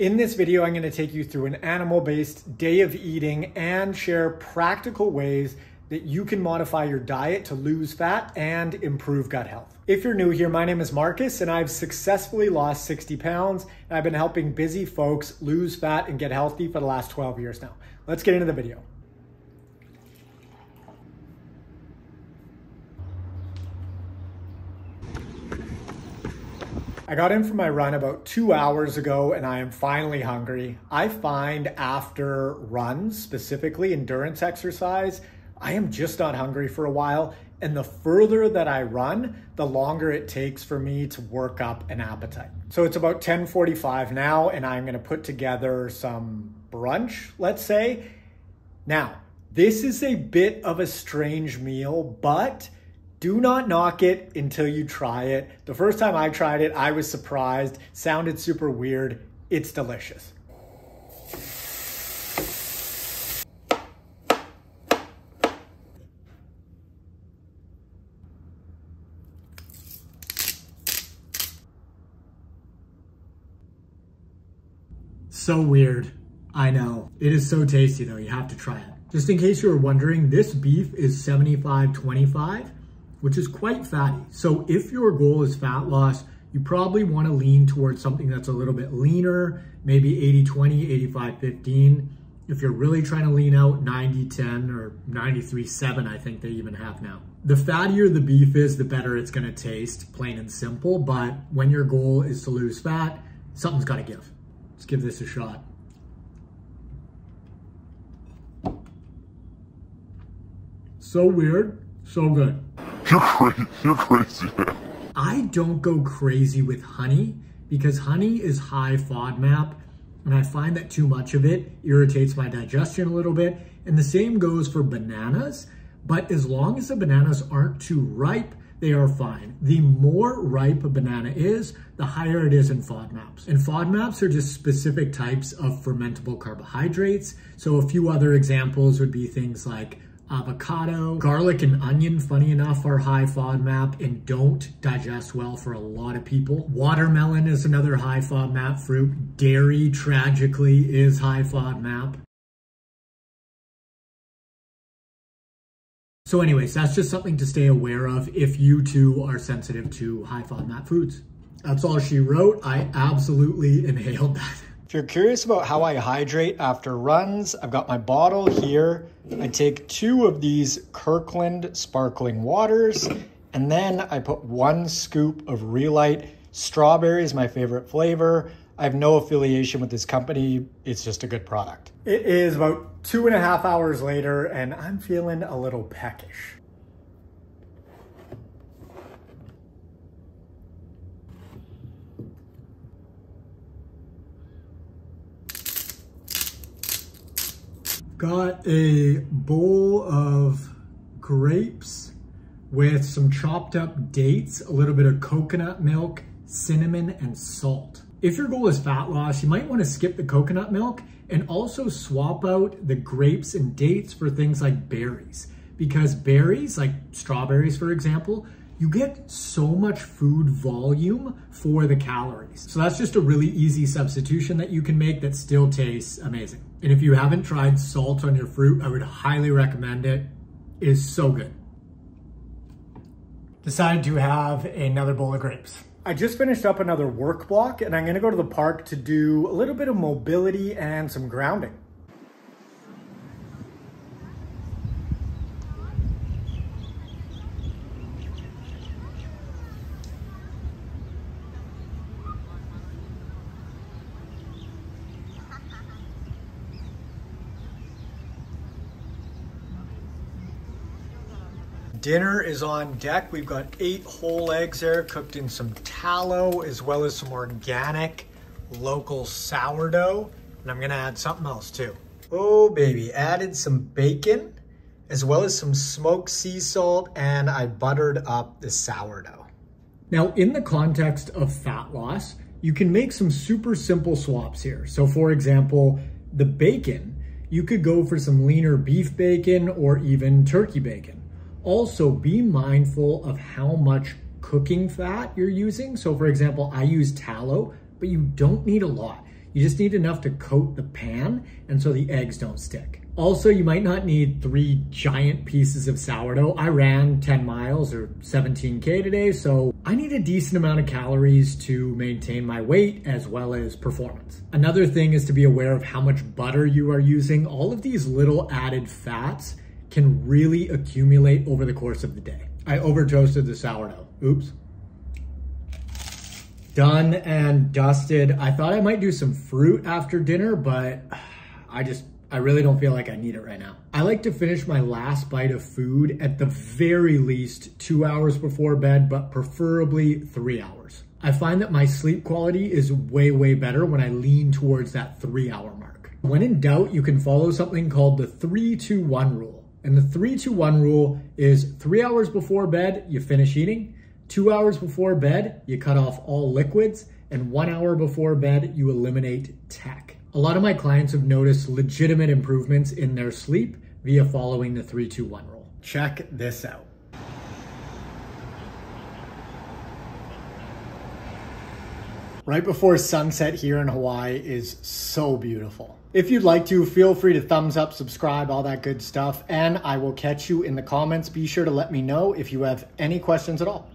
In this video, I'm going to take you through an animal-based day of eating and share practical ways that you can modify your diet to lose fat and improve gut health. If you're new here, my name is Marcus and I've successfully lost 60 pounds and I've been helping busy folks lose fat and get healthy for the last 12 years now. Let's get into the video. I got in from my run about 2 hours ago and I am finally hungry. I find after runs, specifically endurance exercise, I am just not hungry for a while. And the further that I run, the longer it takes for me to work up an appetite. So it's about 10:45 now and I'm gonna put together some brunch, let's say. Now, this is a bit of a strange meal, but do not knock it until you try it. The first time I tried it, I was surprised. Sounded super weird. It's delicious. So weird. I know. It is so tasty though. You have to try it. Just in case you were wondering, this beef is 75/25. Which is quite fatty. So if your goal is fat loss, you probably wanna lean towards something that's a little bit leaner, maybe 80-20, 85-15. If you're really trying to lean out, 90-10 or 93-7, I think they even have now. The fattier the beef is, the better it's gonna taste, plain and simple, but when your goal is to lose fat, something's gotta give. Let's give this a shot. So weird, so good. You're crazy, man. I don't go crazy with honey because honey is high FODMAP and I find that too much of it irritates my digestion a little bit. And the same goes for bananas, but as long as the bananas aren't too ripe, they are fine. The more ripe a banana is, the higher it is in FODMAPs. And FODMAPs are just specific types of fermentable carbohydrates. So a few other examples would be things like avocado, garlic and onion, funny enough, are high FODMAP and don't digest well for a lot of people. Watermelon is another high FODMAP fruit. Dairy, tragically, is high FODMAP. So anyways, that's just something to stay aware of if you too are sensitive to high FODMAP foods. That's all she wrote. I absolutely inhaled that. If you're curious about how I hydrate after runs, I've got my bottle here. I take 2 of these Kirkland sparkling waters, and then I put 1 scoop of Relight. Strawberry is my favorite flavor. I have no affiliation with this company. It's just a good product. It is about 2.5 hours later, and I'm feeling a little peckish. Got a bowl of grapes with some chopped up dates, a little bit of coconut milk, cinnamon, and salt. If your goal is fat loss, you might want to skip the coconut milk and also swap out the grapes and dates for things like berries. Because berries, like strawberries for example, you get so much food volume for the calories. So that's just a really easy substitution that you can make that still tastes amazing. And if you haven't tried salt on your fruit, I would highly recommend it. It is so good. Decided to have another bowl of grapes. I just finished up another work block and I'm gonna go to the park to do a little bit of mobility and some grounding. Dinner is on deck. We've got 8 whole eggs there cooked in some tallow as well as some organic local sourdough. And I'm gonna add something else too. Oh baby, added some bacon as well as some smoked sea salt and I buttered up the sourdough. Now in the context of fat loss, you can make some super simple swaps here. So for example, the bacon, you could go for some leaner beef bacon or even turkey bacon. Also be mindful of how much cooking fat you're using. So for example, I use tallow, but you don't need a lot. You just need enough to coat the pan and so the eggs don't stick. Also, you might not need 3 giant pieces of sourdough. I ran 10 miles or 17K today, so I need a decent amount of calories to maintain my weight as well as performance. Another thing is to be aware of how much butter you are using. All of these little added fats can really accumulate over the course of the day. I over toasted the sourdough. Oops. Done and dusted. I thought I might do some fruit after dinner, but I really don't feel like I need it right now. I like to finish my last bite of food at the very least 2 hours before bed, but preferably 3 hours. I find that my sleep quality is way, way better when I lean towards that 3 hour mark. When in doubt, you can follow something called the 3-2-1 rule. And the 3-2-1 rule is 3 hours before bed, you finish eating, 2 hours before bed, you cut off all liquids, and 1 hour before bed, you eliminate tech. A lot of my clients have noticed legitimate improvements in their sleep via following the 3-2-1 rule. Check this out. Right before sunset here in Hawaii is so beautiful. If you'd like to, feel free to thumbs up, subscribe, all that good stuff, and I will catch you in the comments. Be sure to let me know if you have any questions at all.